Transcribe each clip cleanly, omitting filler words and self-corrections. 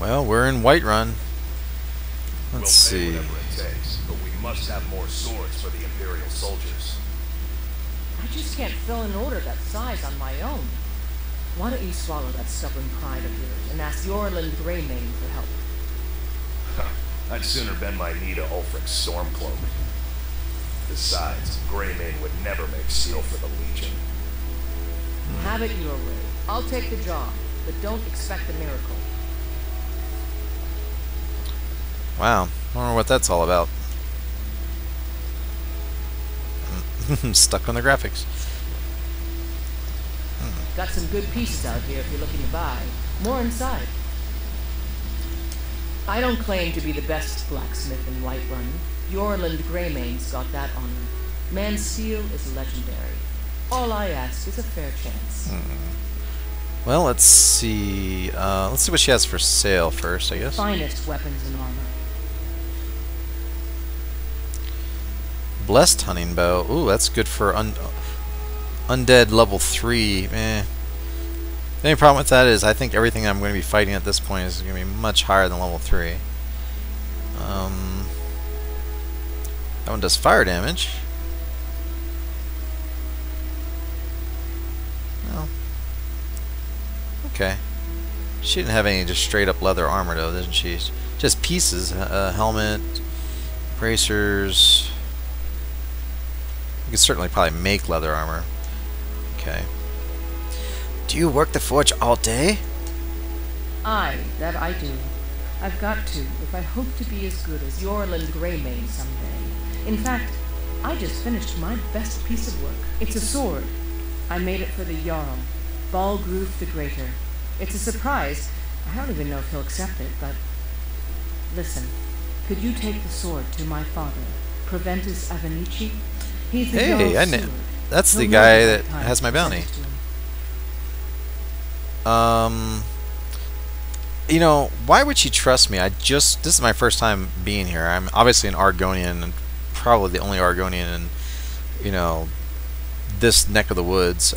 Well, we're in Whiterun. Let's see. But we must have more swords for the Imperial soldiers. I just can't fill an order that size on my own. Why don't you swallow that stubborn pride of yours and ask Eorlund Greymane for help? I'd sooner bend my knee to Ulfric's Stormcloak. Besides, Greymane would never make seal for the Legion. Have it your way. I'll take the job, but don't expect a miracle. Wow, I wonder what that's all about. Stuck on the graphics. Got some good pieces out here if you're looking to buy. More inside. I don't claim to be the best blacksmith in Whiterun. Eorlund Greymane's got that honor. Man's steel is legendary. All I ask is a fair chance. Well, let's see. Let's see what she has for sale first, I guess. Finest weapons and armor. Blessed hunting bow. Ooh, that's good for undead level 3. Eh. The only problem with that is I think everything I'm going to be fighting at this point is going to be much higher than level 3. That one does fire damage. Well, okay. She didn't have any just straight up leather armor though, didn't she? Just pieces, helmet, bracers. You could certainly probably make leather armor. Okay. Do you work the forge all day? Aye, that I do. I've got to, if I hope to be as good as Eorlund Greymane someday. In fact, I just finished my best piece of work. It's a sword. I made it for the Jarl, Balgruuf the Greater. It's a surprise. I don't even know if he'll accept it, but... Listen, could you take the sword to my father, Proventus Avenici? He's the that's the guy that has my bounty. You know, why would she trust me? This is my first time being here. I'm obviously an Argonian, and probably the only Argonian in, you know, this neck of the woods.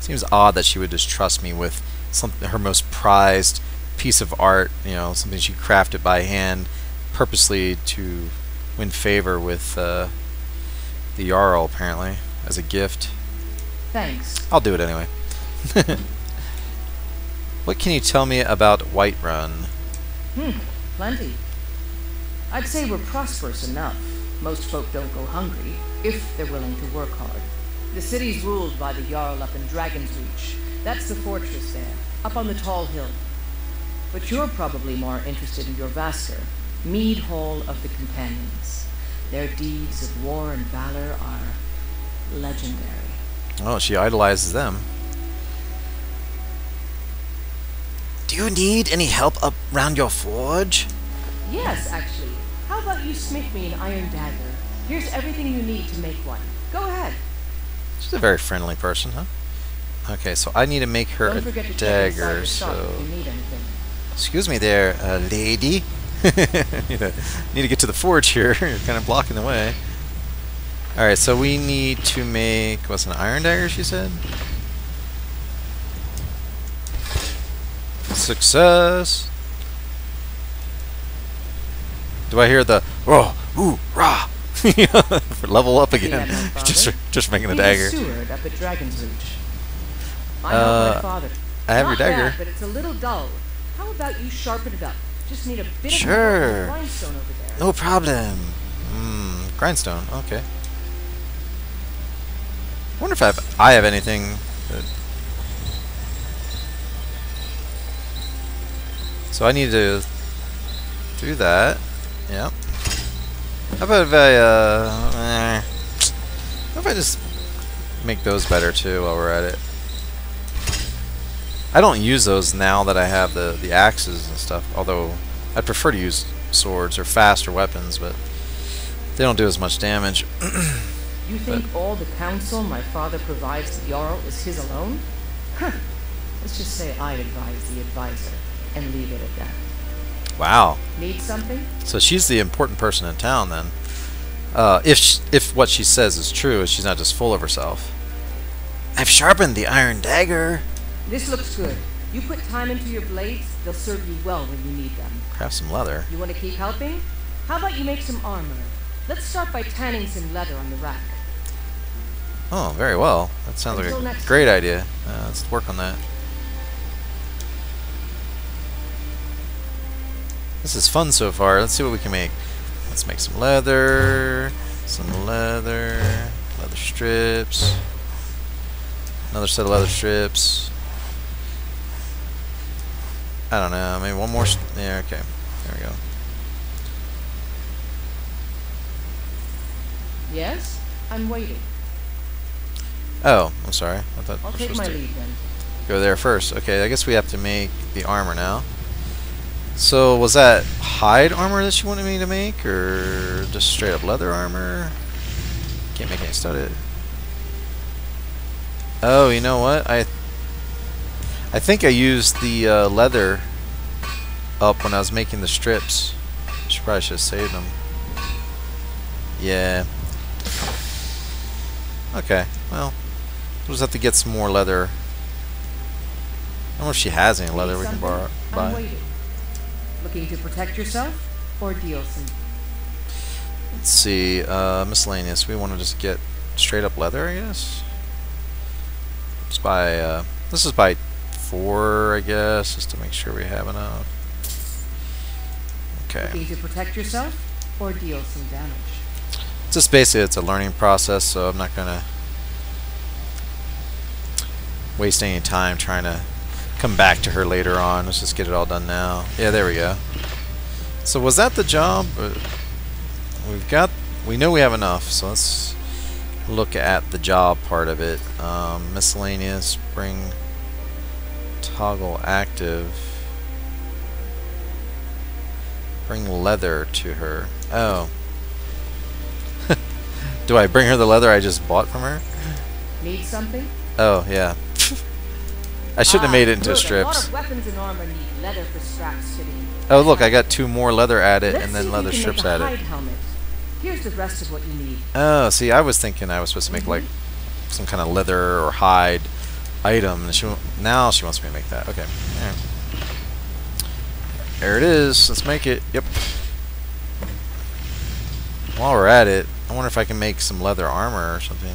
Seems odd that she would just trust me with something, her most prized piece of art, you know, something she crafted by hand purposely to win favor with the Jarl, apparently, as a gift. Thanks. I'll do it anyway. What can you tell me about Whiterun? Plenty. I'd say we're prosperous enough. Most folk don't go hungry, if they're willing to work hard. The city's ruled by the Jarl up in Dragon's Reach. That's the fortress there, up on the tall hill. But you're probably more interested in your vassar, mead hall of the Companions. Their deeds of war and valor are legendary. Oh, she idolizes them. Do you need any help up around your forge? Yes, actually. How about you smith me an iron dagger? Here's everything you need to make one. Go ahead. She's a very friendly person, huh? Okay, so I need to make her a dagger, so... Excuse me there, lady. Need to get to the forge here. You're kind of blocking the way. Alright, so we need to make... What's an iron dagger, she said? Success! Do I hear the... Oh, ooh, rah! Level up again. Just making a dagger. Up at Dragon's Reach. I have your dagger. Bad, but it's a little dull. How about you sharpen it up? Just need a bit of grindstone over there. No problem. Grindstone. Okay. I wonder if I have anything. That... So I need to do that. Yep. How about if I just make those better too while we're at it? I don't use those now that I have the axes and stuff, although I'd prefer to use swords or faster weapons, but they don't do as much damage. You think all the counsel my father provides to Jarl is his alone? Huh. Let's just say I advise the advisor and leave it at that. Wow. Need something? So she's the important person in town, then. If what she says is true, she's not just full of herself. I've sharpened the iron dagger. This looks good. You put time into your blades, they'll serve you well when you need them. Craft some leather. You want to keep helping? How about you make some armor? Let's start by tanning some leather on the rack. Oh, very well. That sounds like a great idea. Let's work on that. This is fun so far. Let's see what we can make. Let's make some leather, leather strips, another set of leather strips. I don't know. Maybe one more. Yeah, okay. There we go. Yes, I'm waiting. Oh, I'm sorry. I thought I'll take my lead then. Go there first. Okay, I guess we have to make the armor now. So was that hide armor that she wanted me to make, or just straight up leather armor? Can't make any studded. Oh, you know what? I think I used the leather up when I was making the strips. She probably should have saved them. Yeah. Okay. Well, we'll just have to get some more leather. I don't know if she has any leather we can borrow. Buy. Looking to protect yourself or deal some? Let's see. Miscellaneous. We want to just get straight up leather, I guess. Let's buy. This is by 4, I guess, just to make sure we have enough. Okay. Looking to protect yourself or deal some damage. Just basically, it's a learning process, so I'm not gonna waste any time trying to come back to her later on. Let's just get it all done now. Yeah, there we go. So was that the job? We've got, we know we have enough, so let's look at the job part of it. Miscellaneous, bring toggle active, bring leather to her. Oh. Do I bring her the leather I just bought from her? Need something? Oh, yeah. I shouldn't have made it into strips. Oh, look, I got 2 more leather added and then leather strips added. Here's the rest of what you need. Oh, see, I was thinking I was supposed to make like some kind of leather or hide item. And now she wants me to make that. Okay. All right. There it is. Let's make it. Yep. While we're at it, I wonder if I can make some leather armor or something.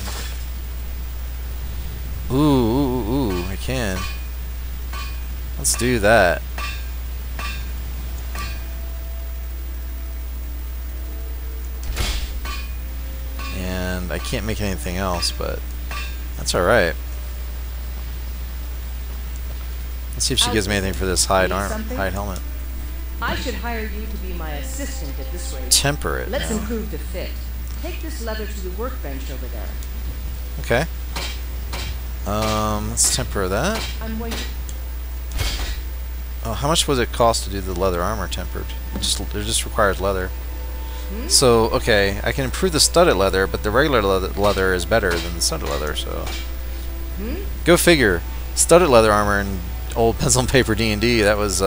Ooh, ooh, ooh, I can. Let's do that. And I can't make anything else, but that's alright. Let's see if she gives me anything for this hide helmet. I should hire you to be my assistant at this rate. Temperate. Let's improve the fit. Take this leather to the workbench over there. Okay. Let's temper that. I'm waiting. Oh, how much would it cost to do the leather armor tempered? It just requires leather. So, okay, I can improve the studded leather, but the regular leather is better than the studded leather, so... Go figure. Studded leather armor in old pencil and paper D&D, that was,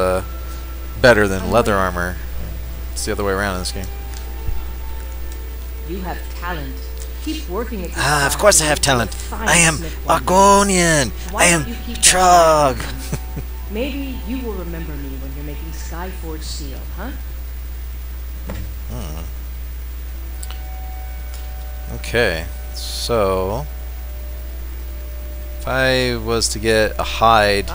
better than leather armor. It's the other way around in this game. You have talent. Keep working at of course I have talent. I am Argonian. I am Trog. Maybe you will remember me when you're making Skyforge steel, huh? Okay, so if I was to get a hide,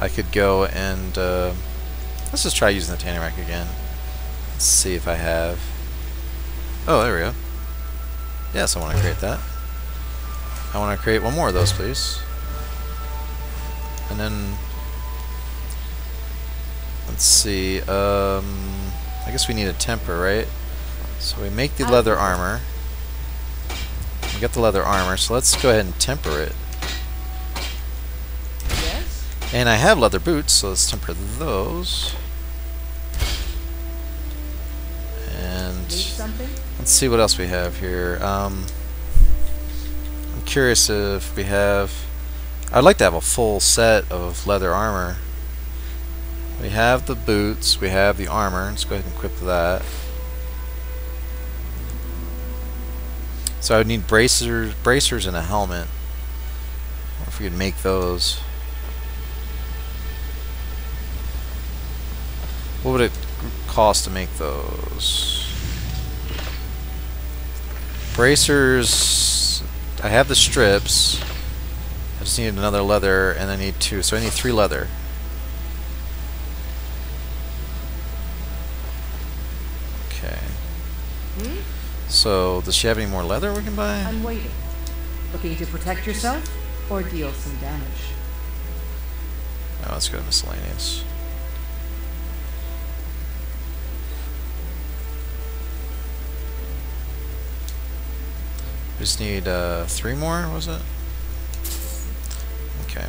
I could go and let's just try using the tanning rack again. Let's see if I have. Oh, there we go. Yes, I want to create that. I want to create one more of those, please. And then... Let's see... I guess we need a temper, right? So we make the leather armor. We got the leather armor, so let's go ahead and temper it. Yes? And I have leather boots, so let's temper those. And... Let's see what else we have here. I'm curious if we have... I'd like to have a full set of leather armor. We have the boots, we have the armor. Let's go ahead and equip that. So I would need bracers and a helmet. I wonder if we could make those. What would it cost to make those? Bracers, I have the strips. I just need another leather, and I need two, so I need 3 leather. Okay. So, does she have any more leather we can buy? I'm waiting. Looking to protect yourself or deal some damage? Oh, let's go to miscellaneous. We just need 3 more, was it? Okay.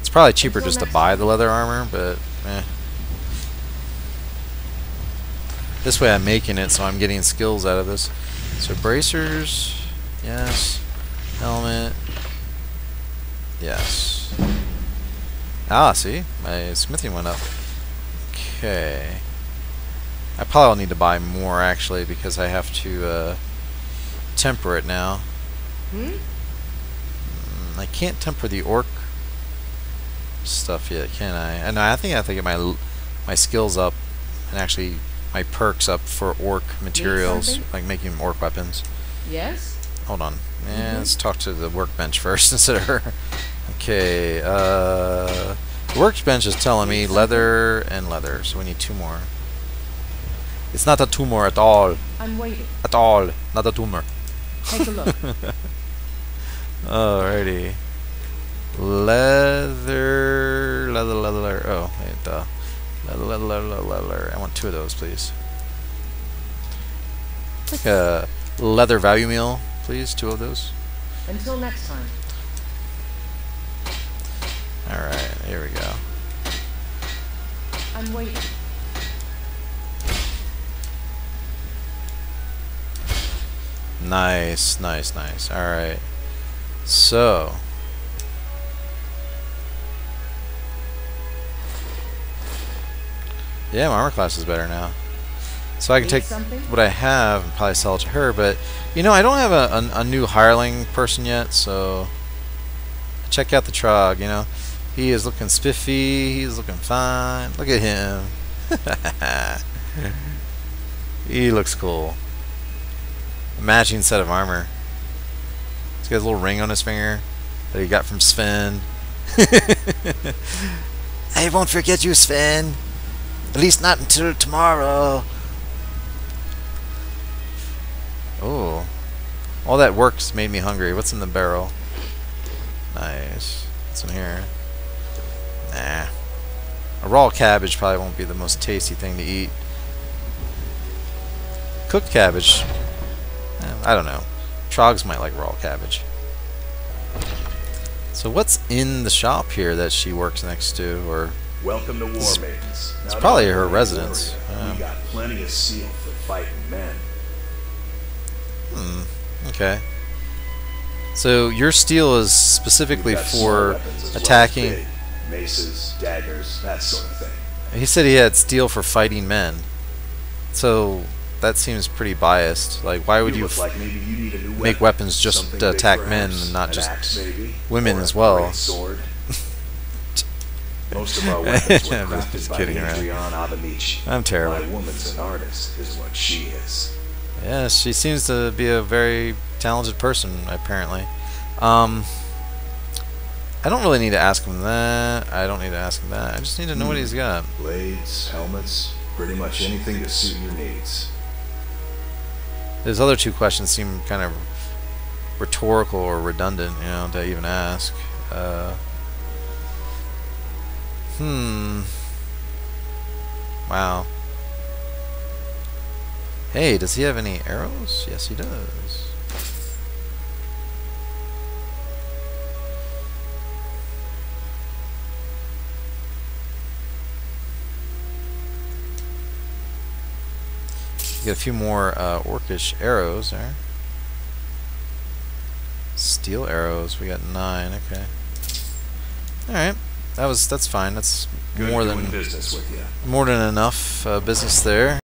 It's probably cheaper just to buy the leather armor, but eh. This way I'm making it, so I'm getting skills out of this. So bracers, yes. Helmet, yes. Ah, see? My smithing went up. Okay. I probably will need to buy more, actually, because I have to temper it now. Hmm? I can't temper the orc stuff yet, can I? And I think I have to get my skills up and actually my perks up for orc materials, like making orc weapons. Yes? Hold on. Let's talk to the workbench first instead of her. Okay, the workbench is telling me leather and leather, so we need 2 more. It's not a tumor at all. I'm waiting. At all. Not a tumor. Take a look. Alrighty. Leather. Oh, wait, duh. Leather. I want 2 of those, please. Like a leather value meal, please. 2 of those. Until next time. Alright, here we go. I'm waiting. Nice. Alright. So, yeah, my armor class is better now. So I can take what I have and probably sell it to her, but, you know, I don't have a new hireling person yet, so check out the Trog, you know. He is looking spiffy, he's looking fine. Look at him. He looks cool. A matching set of armor. He's got a little ring on his finger that he got from Sven. I won't forget you, Sven. At least not until tomorrow. Oh. All that work's made me hungry. What's in the barrel? Nice. What's in here? Nah. A raw cabbage probably won't be the most tasty thing to eat. Cooked cabbage. I don't know. Trogs might like raw cabbage. So what's in the shop here that she works next to, or? Welcome to War Maidens. It's probably her residence. We got plenty of seal for fighting men. Okay. So your steel is specifically for attacking. Well, maces, daggers, that sort of thing. He said he had steel for fighting men. So that seems pretty biased. Like, why would you make weapons just to attack men and not just women as well? Most of our weapons were crafted by Eorlund Greymane. I'm terrible. My woman's an artist, is what she is. Yeah, she seems to be a very talented person, apparently. I don't really need to ask him that. I don't need to ask him that. I just need to know what he's got. Blades, helmets, pretty much anything to suit your needs. Those other 2 questions seem kind of rhetorical or redundant, you know, to even ask. Wow. Hey, does he have any arrows? Yes, he does. Get a few more orcish arrows there. Steel arrows. We got 9. Okay. All right. That's fine. That's more than enough business there.